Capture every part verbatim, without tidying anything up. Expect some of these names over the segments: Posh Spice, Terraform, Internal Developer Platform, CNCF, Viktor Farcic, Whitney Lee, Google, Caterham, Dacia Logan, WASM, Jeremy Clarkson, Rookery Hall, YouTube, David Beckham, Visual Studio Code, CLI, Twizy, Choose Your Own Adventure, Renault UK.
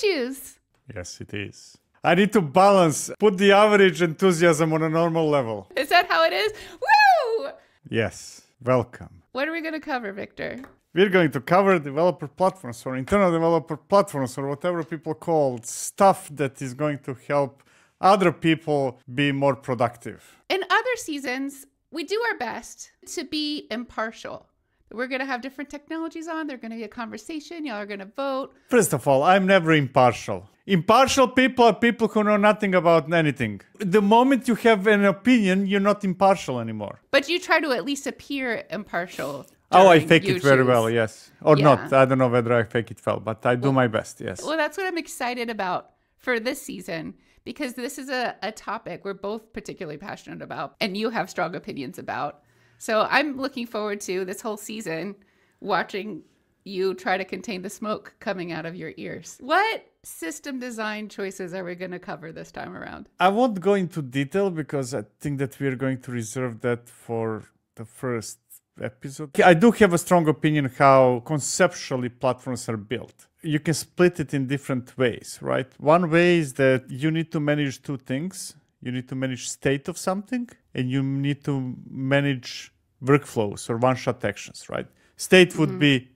choose. Yes, it is. I need to balance, put the average enthusiasm on a normal level. Is that how it is? Woo! Yes, welcome. What are we going to cover, Victor? We're going to cover developer platforms or internal developer platforms or whatever people call stuff that is going to help other people be more productive. In other seasons, we do our best to be impartial. We're going to have different technologies on. They're going to be a conversation. Y'all are going to vote. First of all, I'm never impartial. Impartial people are people who know nothing about anything. The moment you have an opinion, you're not impartial anymore. But you try to at least appear impartial. Oh, I fake it very well, yes. Or yeah. not. I don't know whether I fake it well, but I do well, my best, yes. Well, that's what I'm excited about for this season, because this is a, a topic we're both particularly passionate about and you have strong opinions about. So I'm looking forward to this whole season, watching you try to contain the smoke coming out of your ears. What system design choices are we going to cover this time around? I won't go into detail because I think that we're going to reserve that for the first episode. I do have a strong opinion how conceptually platforms are built. You can split it in different ways, right? One way is that you need to manage two things. You need to manage state of something and you need to manage workflows or one-shot actions, right? State would mm-hmm. be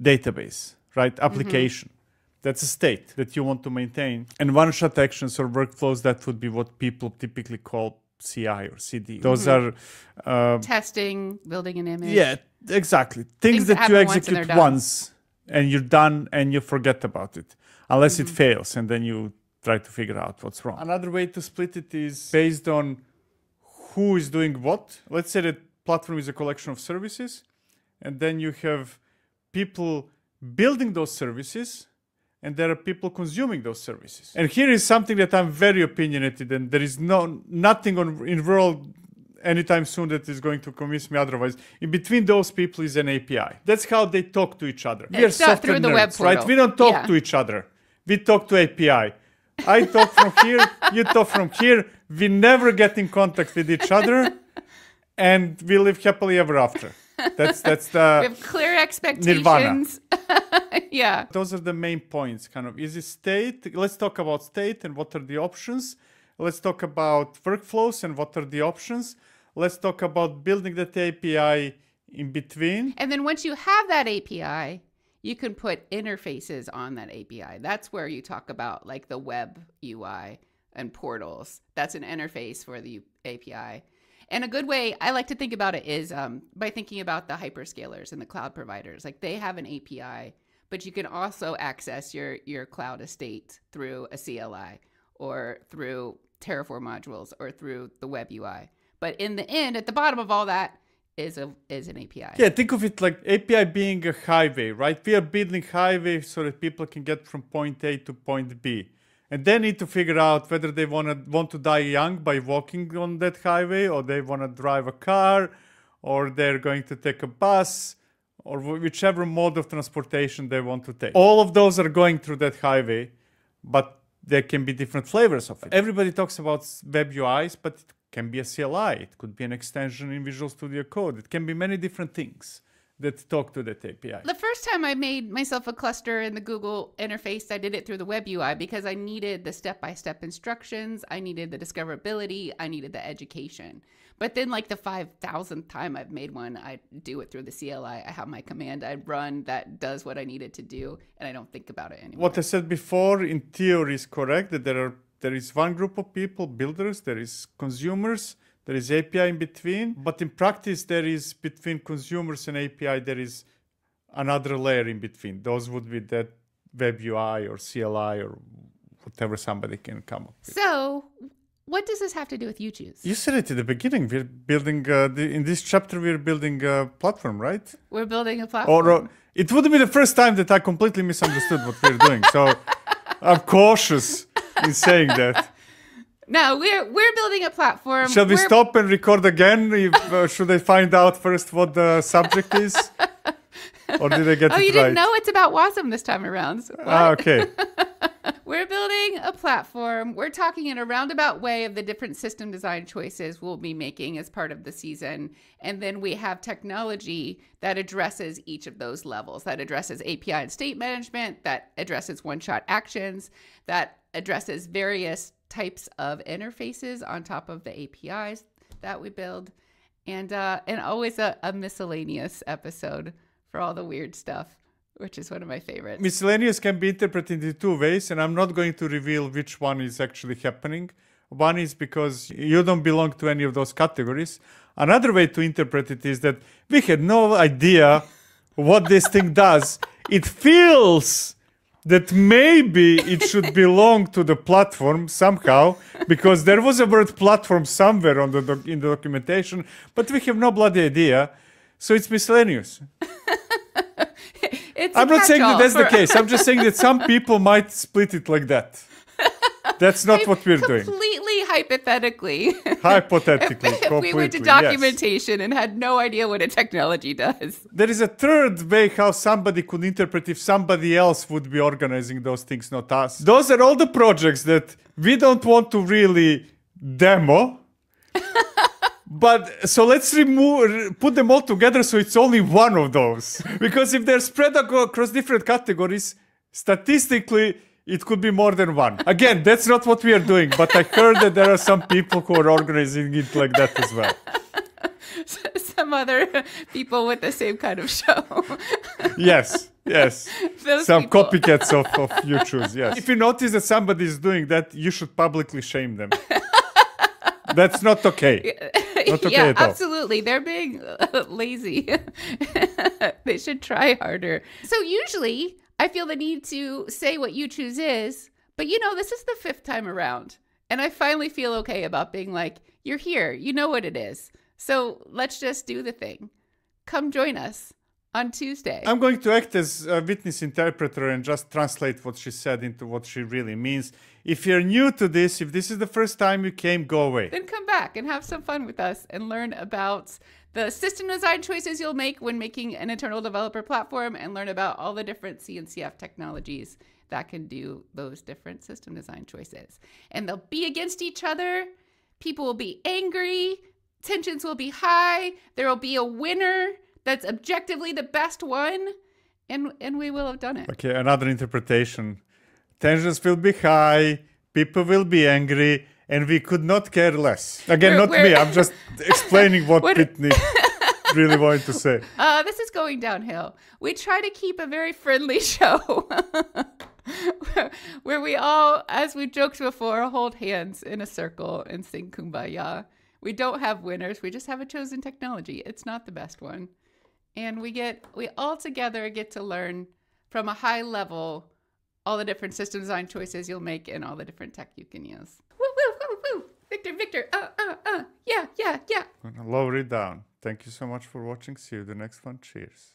database, right? Application. Mm-hmm. That's a state that you want to maintain. And one-shot actions or workflows, that would be what people typically call C I or C D. Those mm-hmm. are... Uh, testing, building an image. Yeah, exactly. Things, Things that you execute once, once and you're done and you forget about it. Unless mm-hmm. it fails and then you try to figure out what's wrong. Another way to split it is based on who is doing what. Let's say that platform is a collection of services and then you have people building those services and there are people consuming those services. And here is something that I'm very opinionated and there is no nothing on, in the world anytime soon that is going to convince me otherwise. In between those people is an A P I. That's how they talk to each other. We are software nerds, right? We don't talk yeah. to each other. We talk to A P I. I talk from here, you talk from here. We never get in contact with each other and we live happily ever after. That's that's the we have clear expectations. Nirvana. Yeah. Those are the main points, kind of. Is it state? Let's talk about state and what are the options. Let's talk about workflows and what are the options. Let's talk about building that A P I in between. And then once you have that A P I, you can put interfaces on that A P I. That's where you talk about like the web U I and portals. That's an interface for the A P I. And a good way I like to think about it is um, by thinking about the hyperscalers and the cloud providers. Like they have an A P I, but you can also access your, your cloud estate through a C L I or through Terraform modules or through the web U I. But in the end, at the bottom of all that, is a is an A P I. Yeah, think of it like A P I being a highway, right? We are building highways so that people can get from point A to point B. And they need to figure out whether they want to want to die young by walking on that highway, or they want to drive a car, or they're going to take a bus, or whichever mode of transportation they want to take. All of those are going through that highway, but there can be different flavors of it. Everybody talks about web U Is, but it can be a C L I, it could be an extension in Visual Studio Code. It can be many different things that talk to that A P I. The first time I made myself a cluster in the Google interface, I did it through the web U I because I needed the step-by-step instructions, I needed the discoverability, I needed the education. But then like the five thousandth time I've made one, I do it through the C L I. I have my command I run that does what I needed to do and I don't think about it anymore. What I said before in theory is correct, that there are There is one group of people, builders, there is consumers, there is A P I in between. But in practice, there is between consumers and A P I, there is another layer in between. Those would be that web U I or C L I or whatever somebody can come up with. So what does this have to do with you choose? You said it at the beginning. We're building, uh, the, in this chapter, we're building a platform, right? We're building a platform. Or, or, it wouldn't be the first time that I completely misunderstood what we're doing. So I'm cautious. In saying that. No, we're we're building a platform. Shall we we're... stop and record again? If, uh, should I find out first what the subject is? Or did I get oh, it right? Oh, you didn't know it's about W A S M this time around. So ah, okay. We're building a platform. We're talking in a roundabout way of the different system design choices we'll be making as part of the season. And then we have technology that addresses each of those levels, that addresses A P I and state management, that addresses one-shot actions, that addresses various types of interfaces on top of the A P Is that we build. And, uh, and always a, a miscellaneous episode for all the weird stuff, which is one of my favorites. Miscellaneous can be interpreted in two ways, and I'm not going to reveal which one is actually happening. One is because you don't belong to any of those categories. Another way to interpret it is that we had no idea what this thing does. It feels that maybe it should belong to the platform somehow, because there was a word platform somewhere on the doc in the documentation, but we have no bloody idea. So it's miscellaneous. It's I'm not saying that that's for... the case. I'm just saying that some people might split it like that. That's not I mean, what we're completely doing. Completely hypothetically. Hypothetically. If, if we went to documentation, yes, and had no idea what a technology does. There is a third way how somebody could interpret if somebody else would be organizing those things, not us. Those are all the projects that we don't want to really demo. But so let's remove, put them all together so it's only one of those. Because if they're spread across different categories, statistically, it could be more than one. Again, that's not what we are doing, but I heard that there are some people who are organizing it like that as well. Some other people with the same kind of show. Yes, yes. Those some people. Copycats of, of YouTubers, yes. If you notice that somebody is doing that, you should publicly shame them. That's not okay. Not okay yeah, at all. Absolutely. They're being uh, lazy. They should try harder. So usually I feel the need to say what you choose is, but you know, this is the fifth time around. And I finally feel okay about being like, you're here, you know what it is. So let's just do the thing. Come join us on Tuesday. I'm going to act as a witness interpreter and just translate what she said into what she really means. If you're new to this, if this is the first time you came, go away. Then come back and have some fun with us and learn about the system design choices you'll make when making an internal developer platform, and learn about all the different C N C F technologies that can do those different system design choices. And they'll be against each other. People will be angry. Tensions will be high. There will be a winner that's objectively the best one, and and we will have done it. Okay, another interpretation. Tensions will be high, people will be angry, and we could not care less. Again, we're, not we're... me, I'm just explaining what, what... Pitney really wanted to say. Uh, this is going downhill. We try to keep a very friendly show where, where we all, as we joked before, hold hands in a circle and sing Kumbaya. We don't have winners, we just have a chosen technology. It's not the best one. And we get, we all together get to learn from a high level all the different system design choices you'll make and all the different tech you can use. Woo, woo, woo, woo. Victor, Victor, uh, uh, uh, yeah, yeah, yeah. Lower it down. Thank you so much for watching. See you the next one. Cheers.